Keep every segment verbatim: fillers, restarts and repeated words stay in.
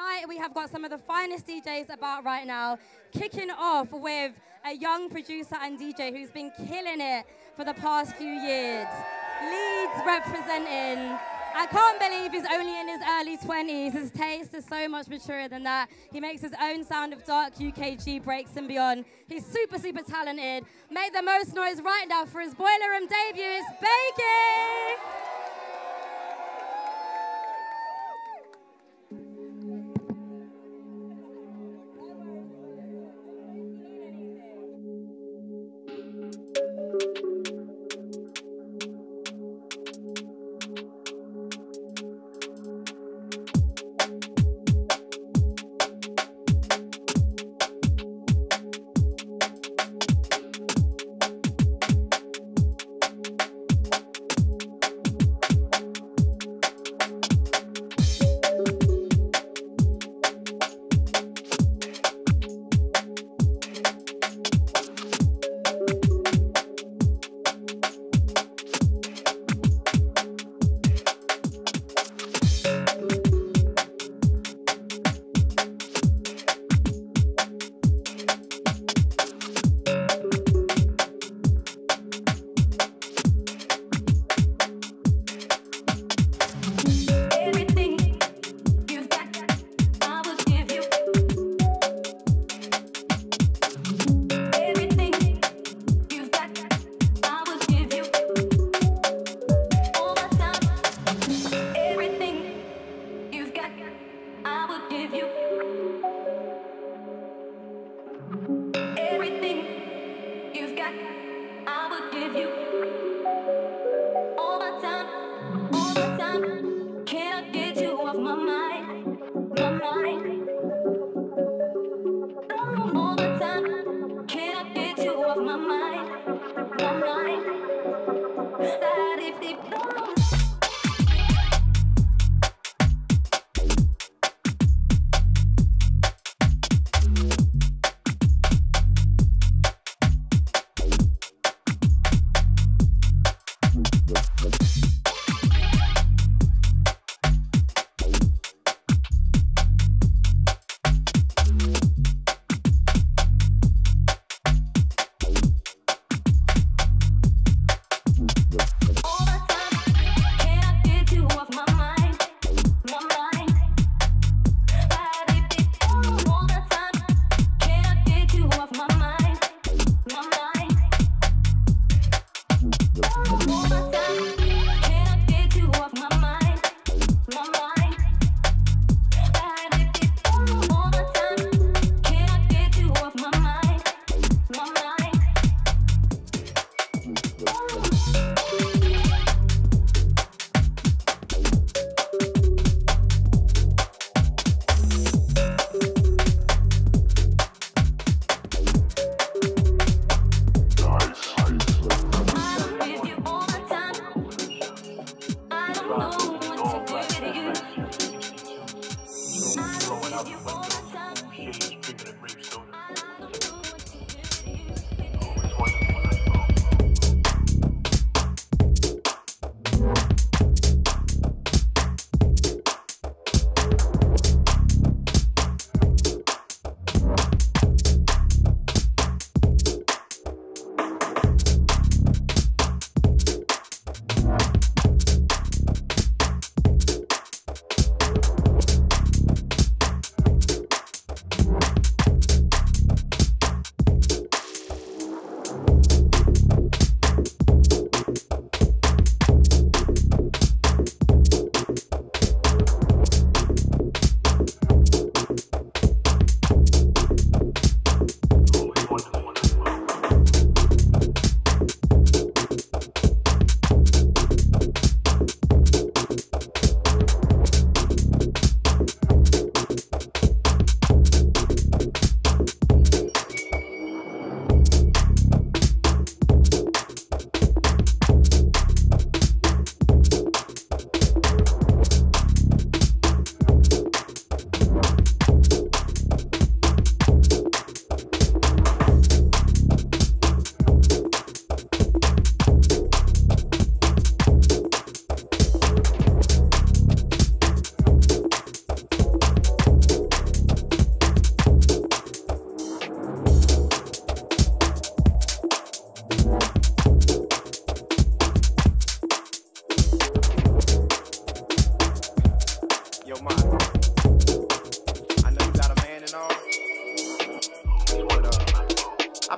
tonight we have got some of the finest D Js about right now, kicking off with a young producer and D J who's been killing it for the past few years. Leeds representing. I can't believe he's only in his early twenties. His taste is so much maturer than that. He makes his own sound of dark U K G breaks and beyond. He's super, super talented. Make the most noise right now for his Boiler Room debut. It's Bakey!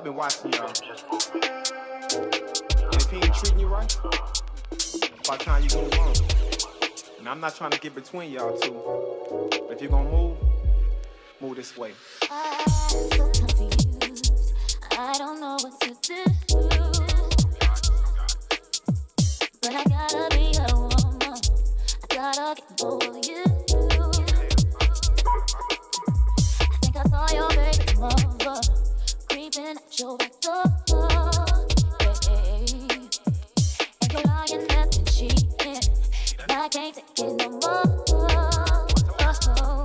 I've been watching y'all. And if he ain't treating you right, by the time you gonna run. And I'm not trying to get between y'all two. But if you're gonna move, move this way. I'm so confused. I don't know what to do. But I gotta be a woman. I gotta get over you. I think I saw your baby mother creeping at your back door. Hey, and you're lying, nothing cheating. And I can't take it no more. Oh, I know.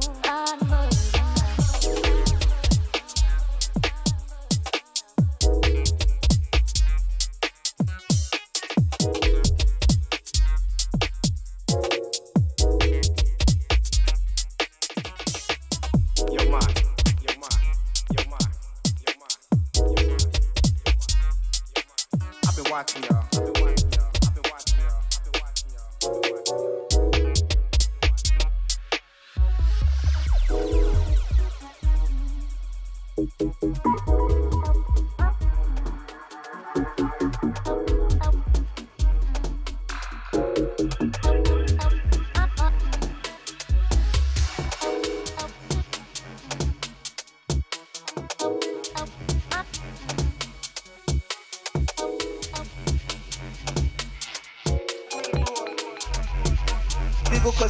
Watching y'all. I've been watching y'all. I've been watching y'all. I've been watching y'all. I've been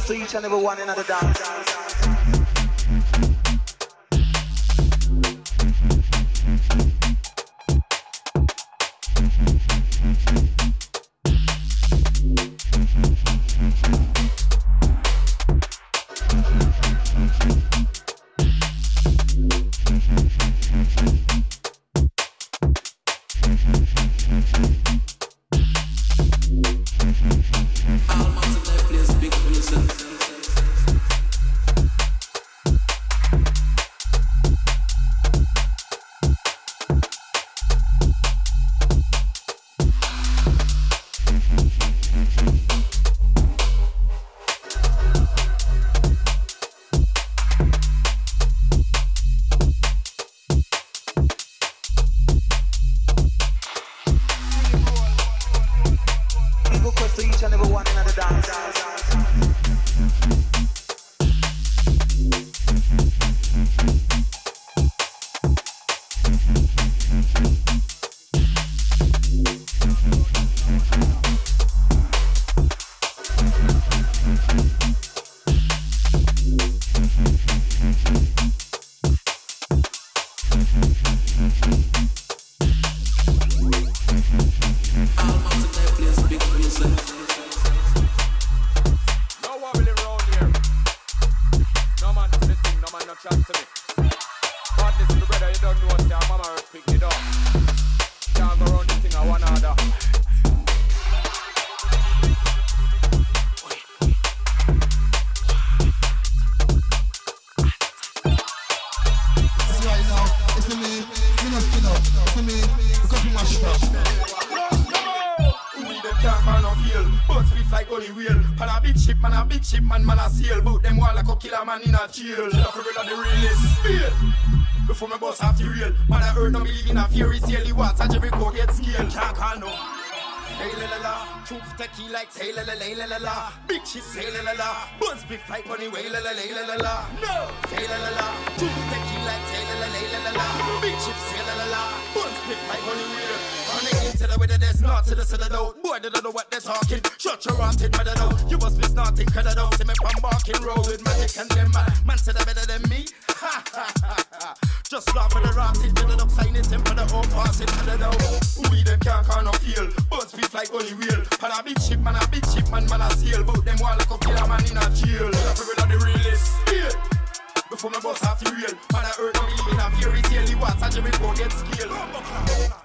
to each and every one another dance, dance, dance. Man, man, I seal, but them wall like a killer man in a jail. Kill off the red of the realest feel. Before my boss have to real, man, I heard no believe in a fairy tale. He watch and every go get scaled. Can't call no. Hey la la la, truth take he like hey la la la la la. Big shit hey la la la, buns be fight funny way la la la la la. No hey la la la, truth take he like hey la la la la la. Big shit hey la la la, buns be fight funny way. On the inside of whether there's not to the side of the boy that don't know what they're talking. Shut your mouth, it matter though. You must be snorting, cut it out. See me from barking, roll with magic and them man. Man said they're better than me. Ha ha ha ha. Just laugh at the raps, it build it up, sign it, and for the whole pass, it matter though. We them can't call no feel, but speak like only real. And a big ship, man, a big ship, man, man, a seal. But them wall like a killer man in a jail. Every of the realest feel. Before my boss have to real, man, I heard no believe in a fairy tale. He watch and Jimmy go get scaled.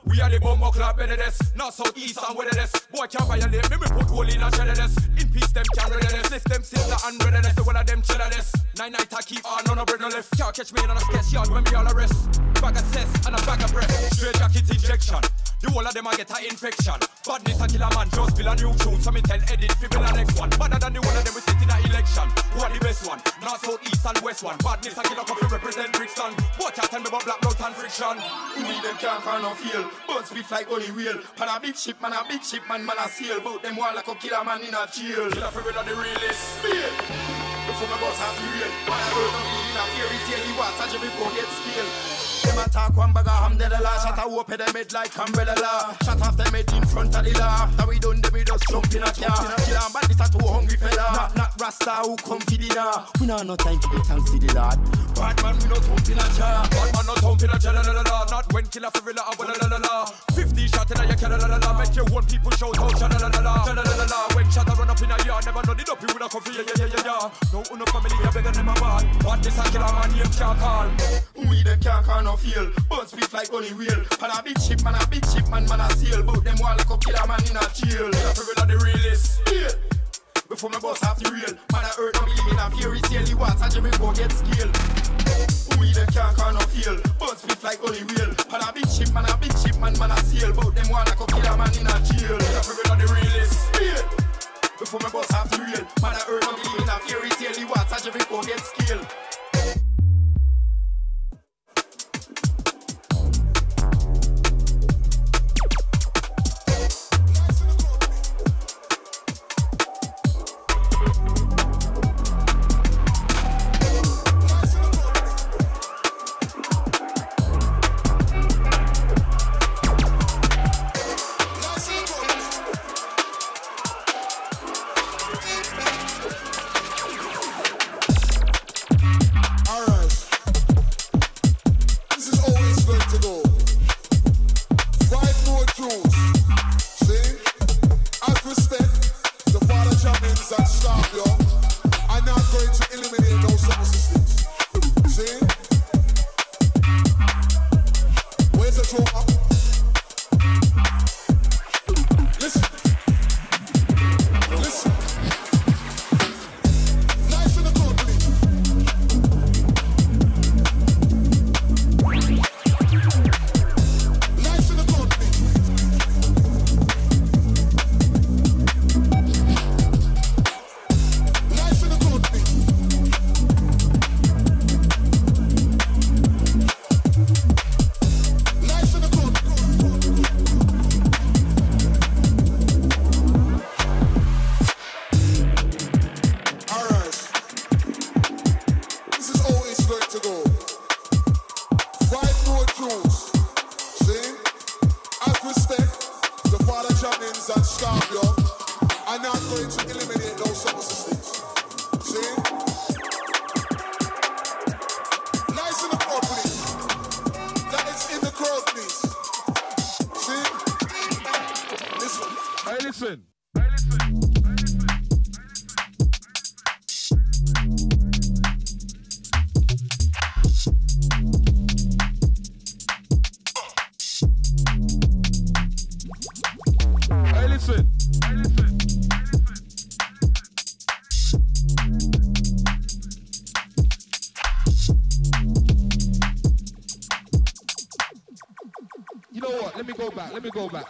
We are the bomber club better this, not south east and weather this. Boy can't violate me, me put hole in a cheddar this. In peace them can't read this, lift them sister and brother this. The one of them cheddar this. Nine night I keep on, none of bread no left. Can't catch me in on a sketch yard when me all arrest. Bag of cess and a bag of breath. Straight jacket injection. The whole of them I get an infection. Badness a killer man, just feel a new tune. So me tell edit, people the next one. Badder than the one of them we sit in a election. Who are the best one? North, south, east and west one. Badness a killer come to represent Brixton. Watch out, tell me about black blood and friction. We them can't find no feel. Bones beef like holy wheel. Man a big ship, man a big ship, man man a seal. Bout them wall like a killer man in a jail. Killer for real on the realest. Before my boss have real. Man a world of me in a fairy tale. He watch and Jimmy go get scale. Them attack one bag of hamdalala. Shut a whoop at them head like umbrella. Shut off them head in front of the law. That we done, them we just jump in a car. Kill a man, this a too hungry fella. Not, not Rasta who come to dinner. We not no time to be thanks to the lad. Bad man, we no thump in a jar. Bad man, no thump in a jar, la la la. Not when killer for real, ah, la la la. Fifty shot in a ya, la la la la. Make your own people shout out, la la la la. La la la. When shot a run up in a yard, never know the dopey with a coffee, yeah yeah yeah yeah. No, no family, you bigger than my bad. But this a killer man, you can't call. We them can't call no. Feel, bones beef like only wheel. Man a big ship, man a big ship, man man a seal. Bout them wall like a killer man in a jail. Killer for real are the realest. Yeah. Before my boss have the real. Man a hurt me in a fairy tale. He wants a Jimmy go get scale. We them can't can't no feel. Bones beef like only wheel. Man a big ship, man a big ship, man man a seal. Bout them wall like a killer man in a jail. Killer for real are the realest. Yeah. Before my boss have the real. Man a hurt me in a fairy tale. He wants a Jimmy go get scale.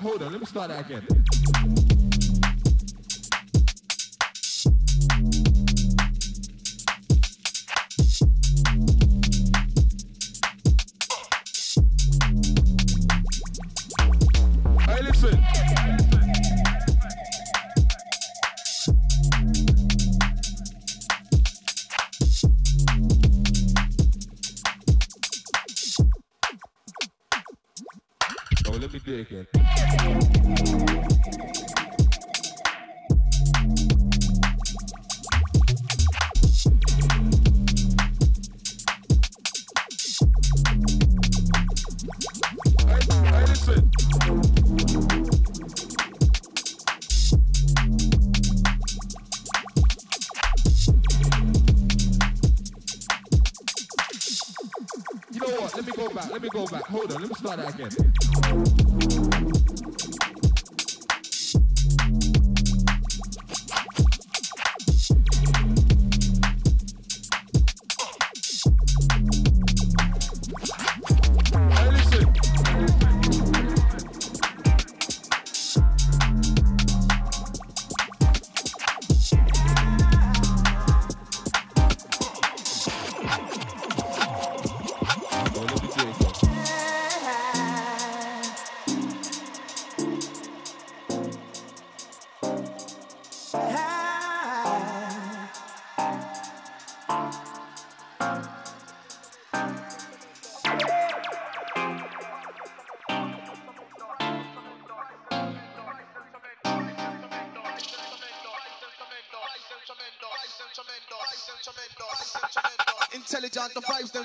Hold on, let me start that again. Start that again. Hey, listen. intelligent, the vibes them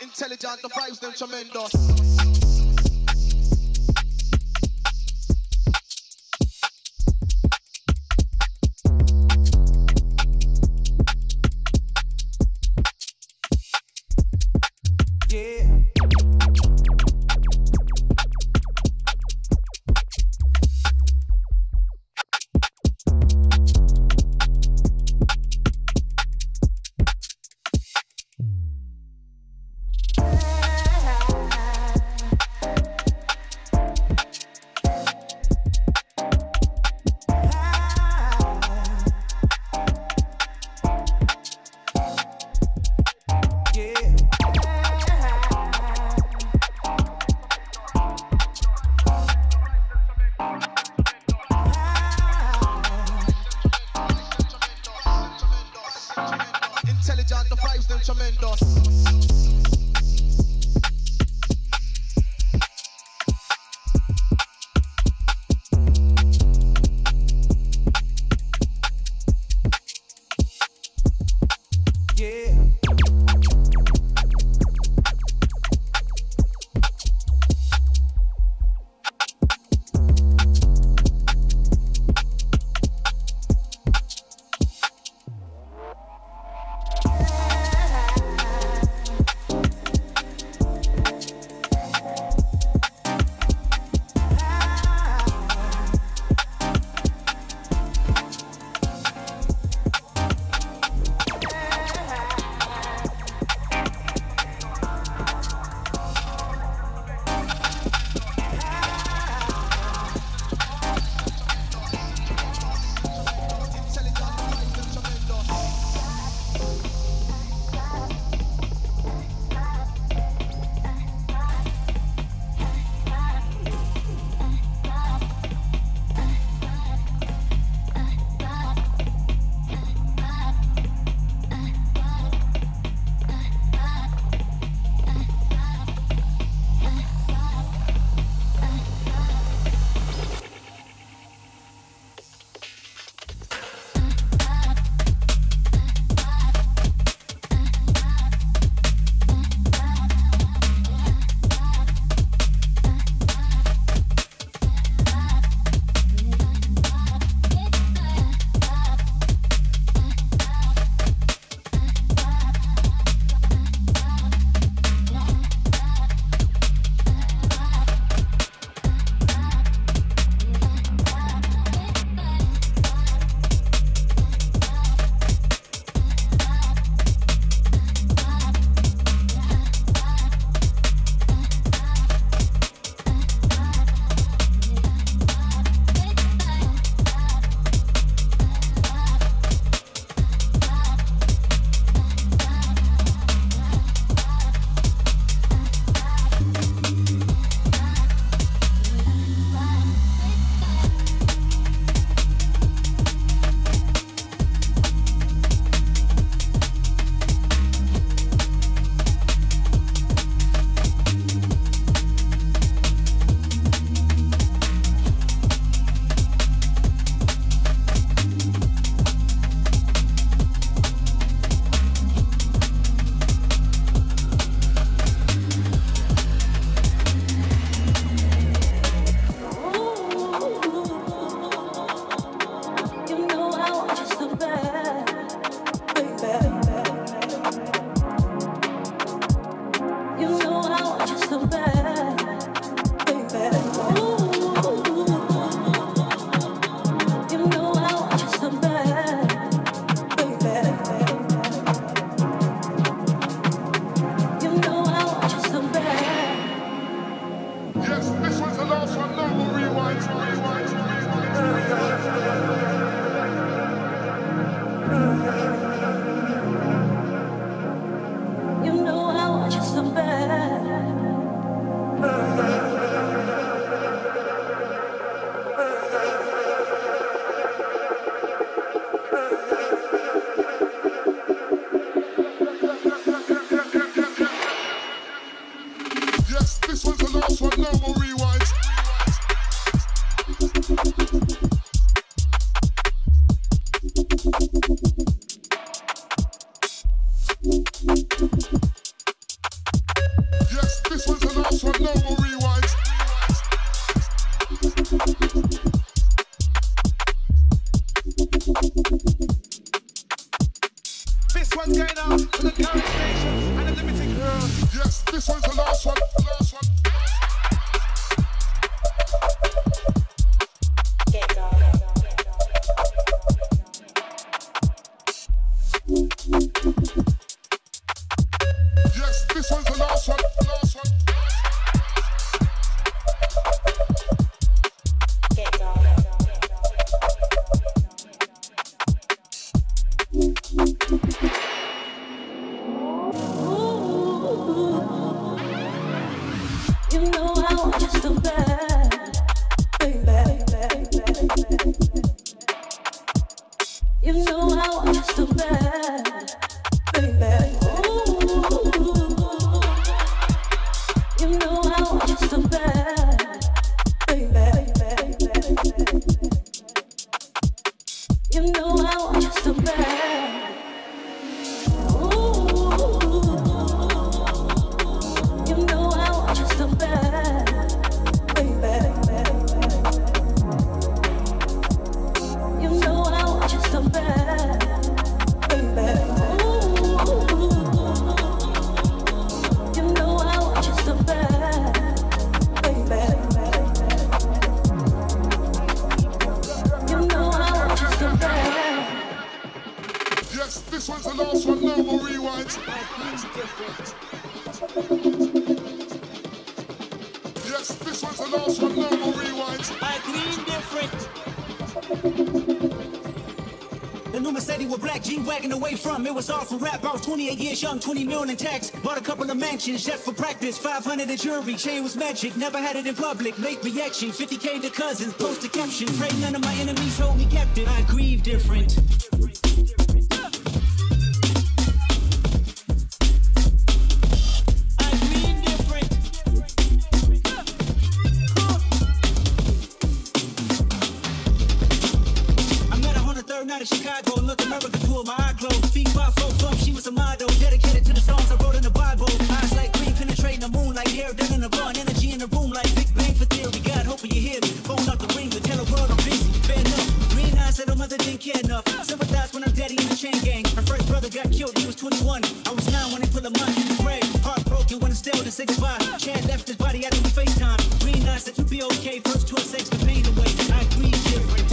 Intelligent, the vibes them tremendous. nothing with black G-Wagon away from. It was all for rap. I was twenty-eight years young, twenty million in tax. Bought a couple of mansions, just for practice. five hundred a jury, chain was magic. Never had it in public, late reaction. fifty K to cousins, post a caption. Pray none of my enemies hold me captive. I grieve different. Out of Chicago, look America through my eye glow. Feet five four thump, she was a model, dedicated to the songs I wrote in the Bible. Eyes like green, penetrating the moon like hair down in the barn. Energy in the room like Big Bang for theory. God, hoping you hear me. Phone out the ring to tell the world I'm busy. Fair enough. Green eyes said her mother didn't care enough. Sympathize when I'm daddy in the chain gang. My first brother got killed, he was twenty-one. I was nine when they put a mine in the grave. Heartbroken when it's still the six five. Chad left his body after we FaceTime. Green eyes said you'd be okay. First two or six, the pain away. I agree different.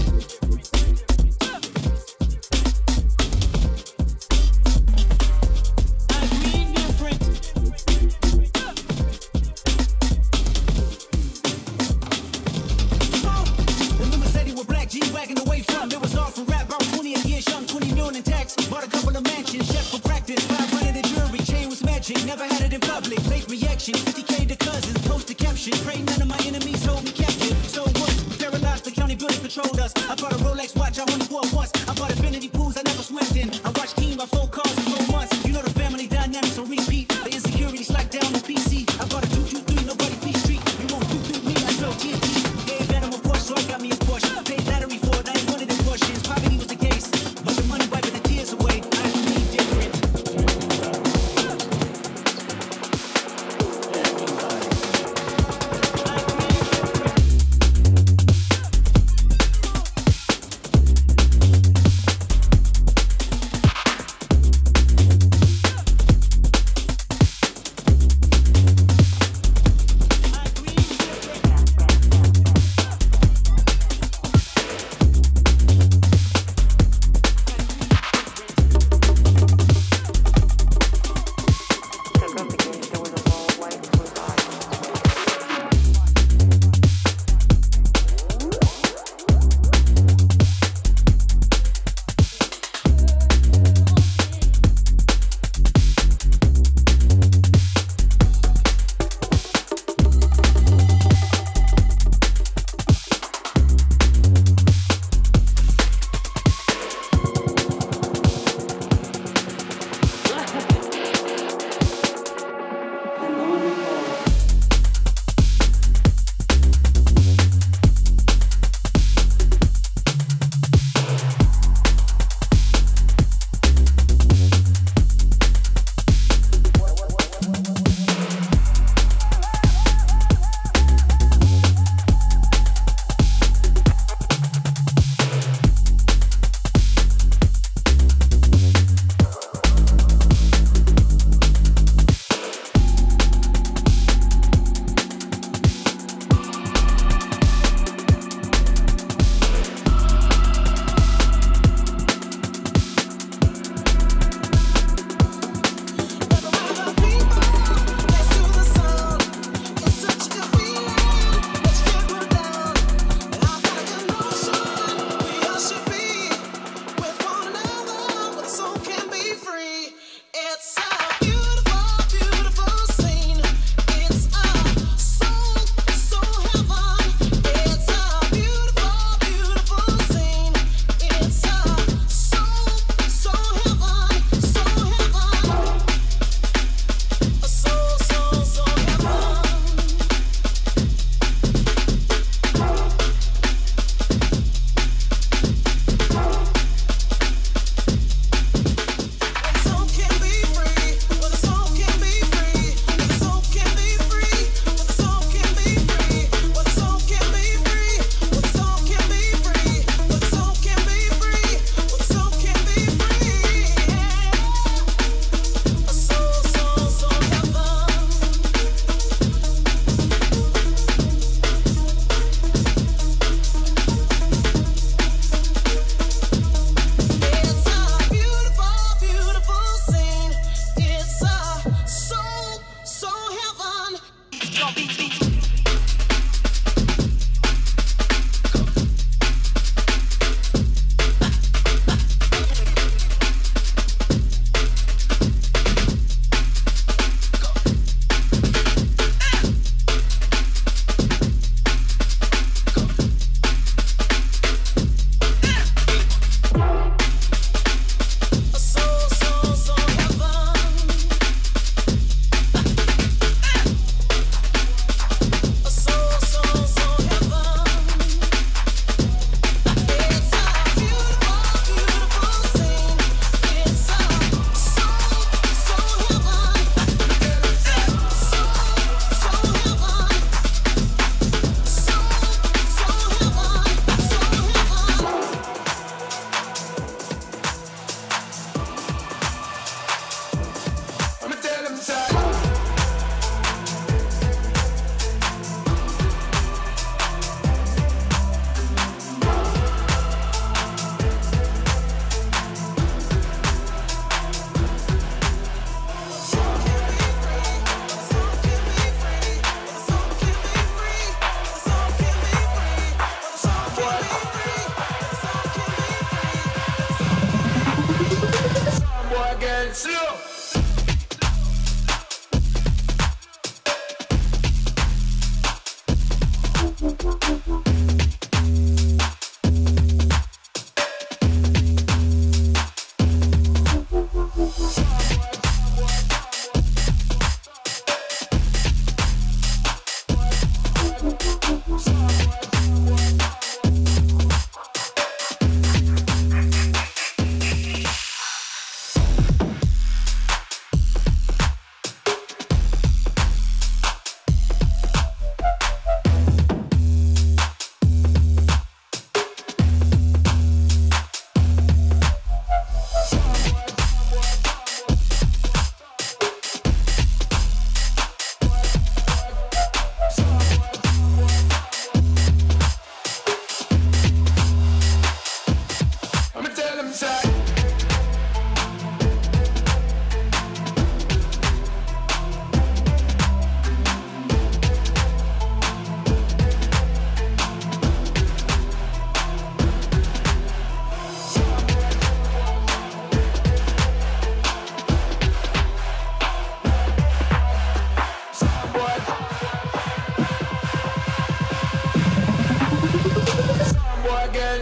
Bought a couple of mansions, chef for practice. five hundred a jury, chain was magic. Never had it in public, late reaction. fifty K to cousins, post a caption. Pray none of my enemies hold me captive. So what? Paralyzed, the county building controlled us. I bought a Rolex watch, I only wore once. I bought infinity pools I never swam in. I watched Keen by four cars in four months. You know the family dynamics on repeat. The insecurities locked down on P C. I bought a two two three, nobody P Street. You won't do through me, I smell T N T. Gave that on my Porsche, so I got me a Porsche. I paid battery for it, I ain't one of them Porsches. Poverty was the case, but the money wiped away. I need different. I need different.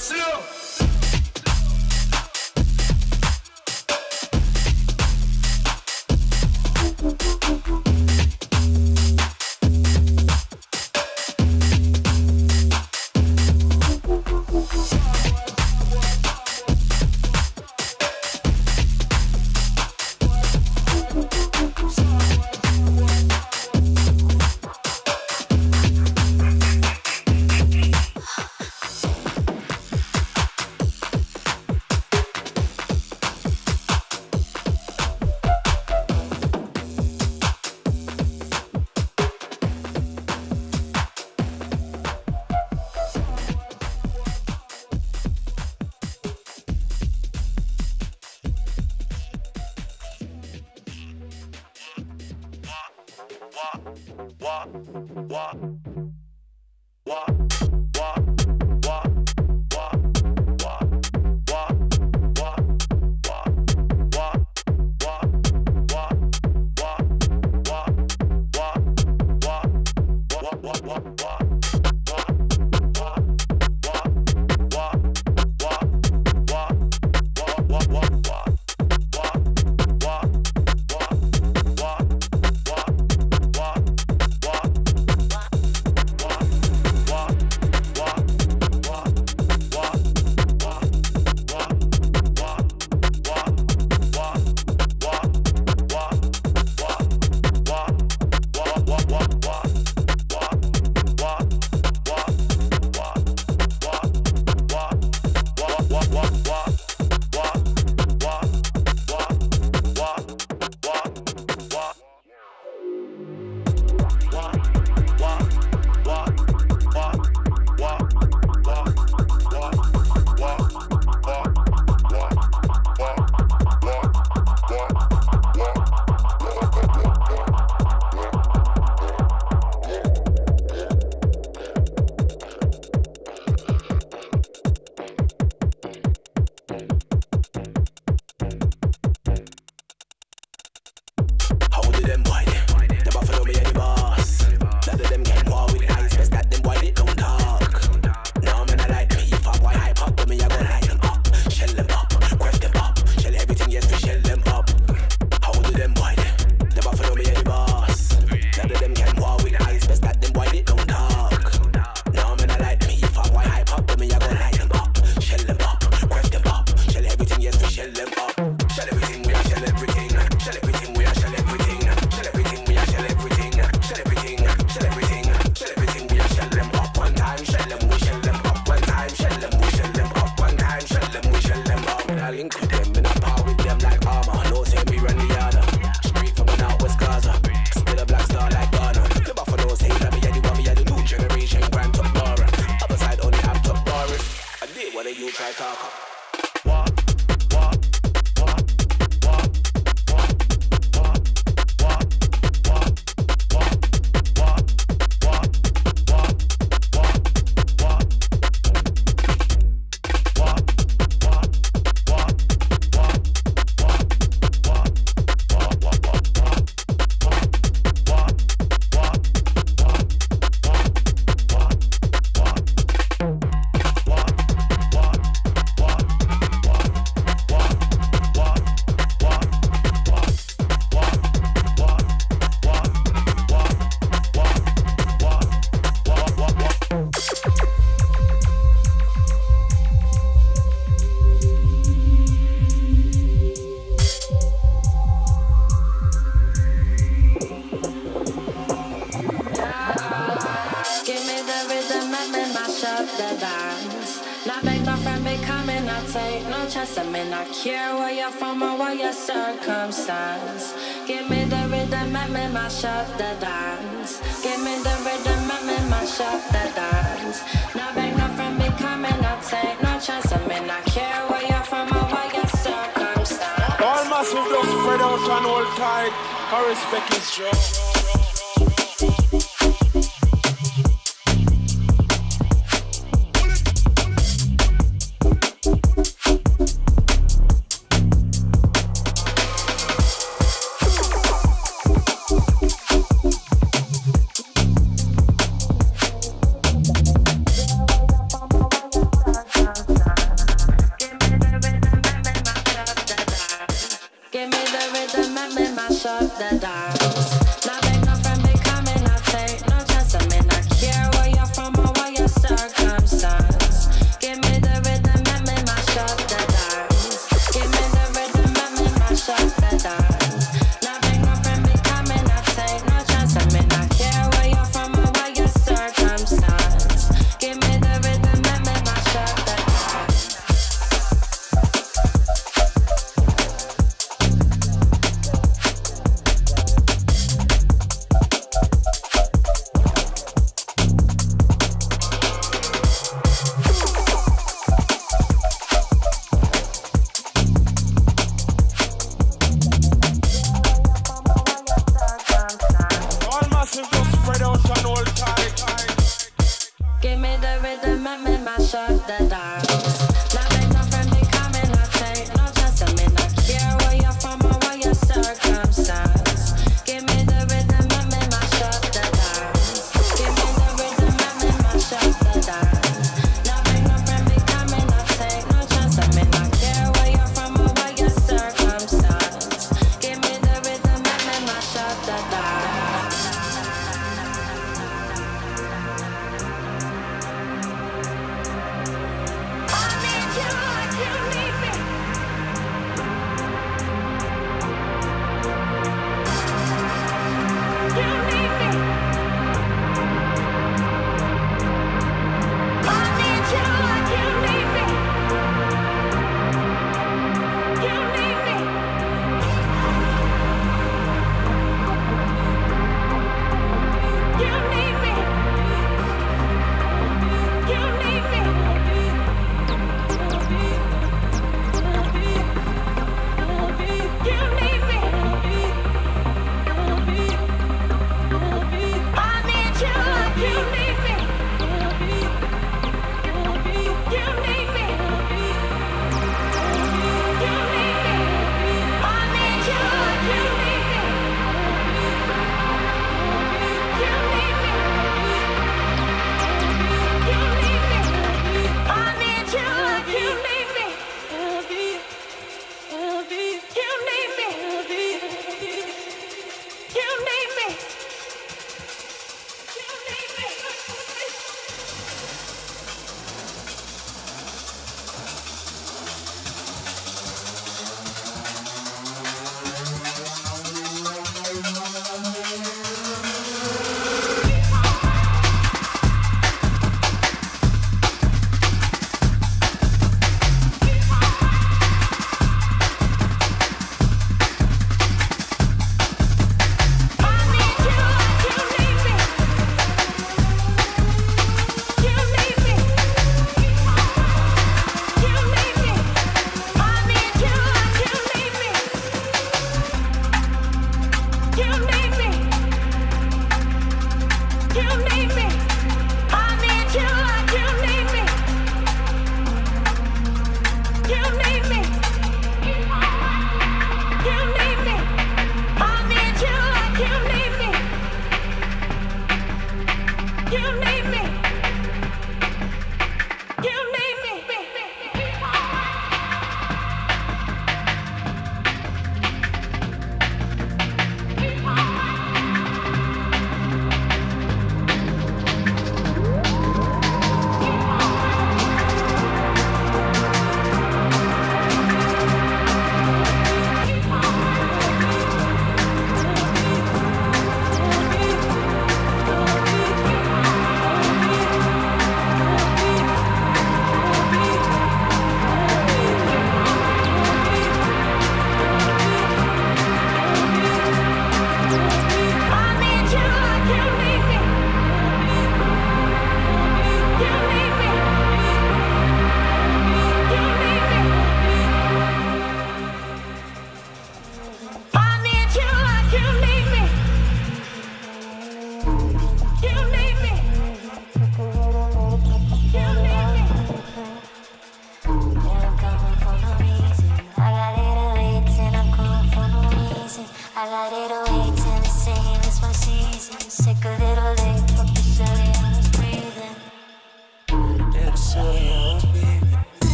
Thank uh-huh.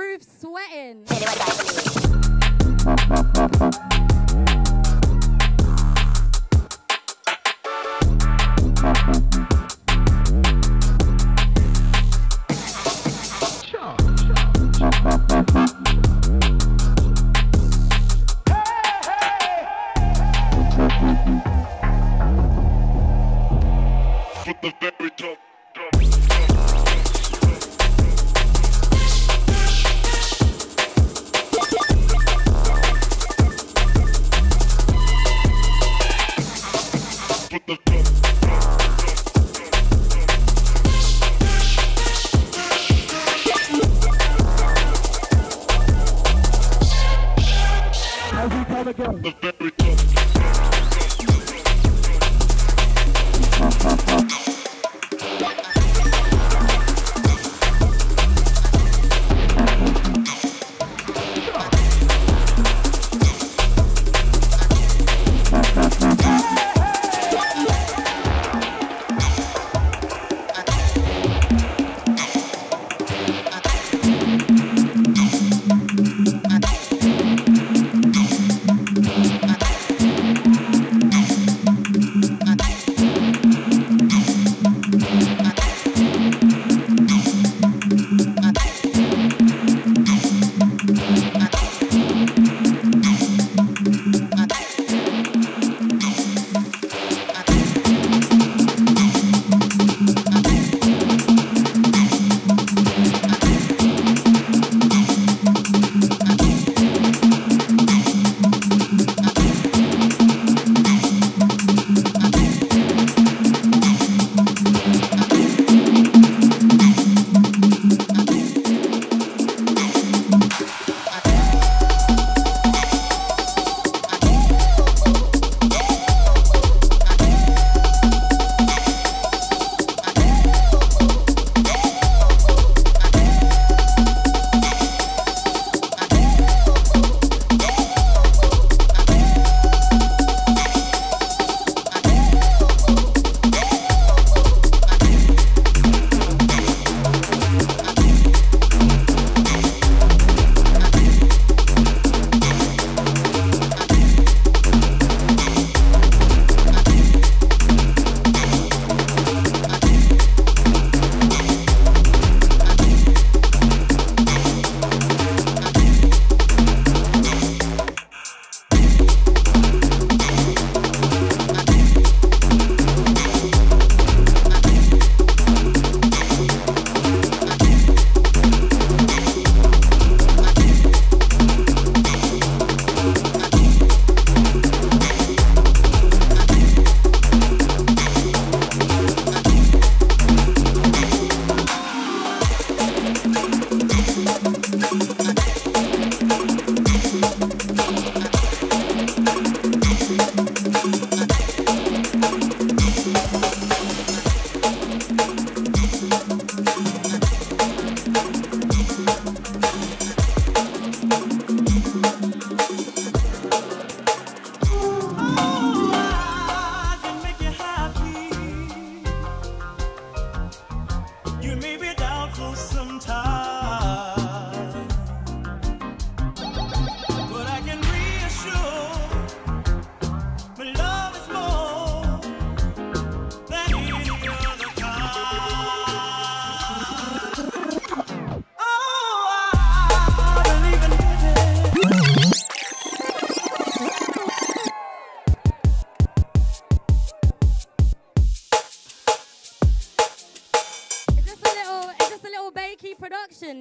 groove sweating.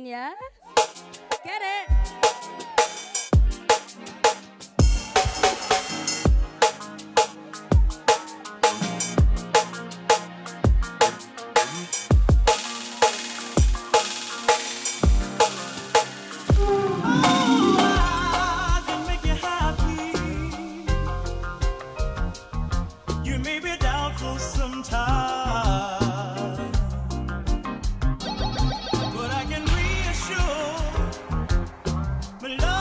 Yeah? Get it? Love.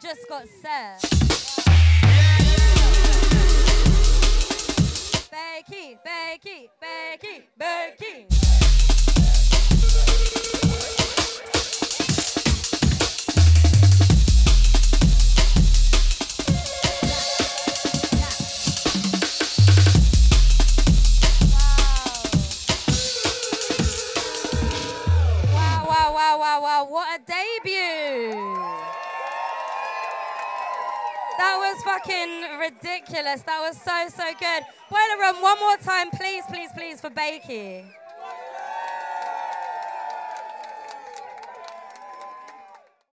just got set. Bakey, Bakey, Bakey, Bakey. What a debut! That was fucking ridiculous. That was so, so good. Boiler Room, one more time, please, please, please, for Bakey.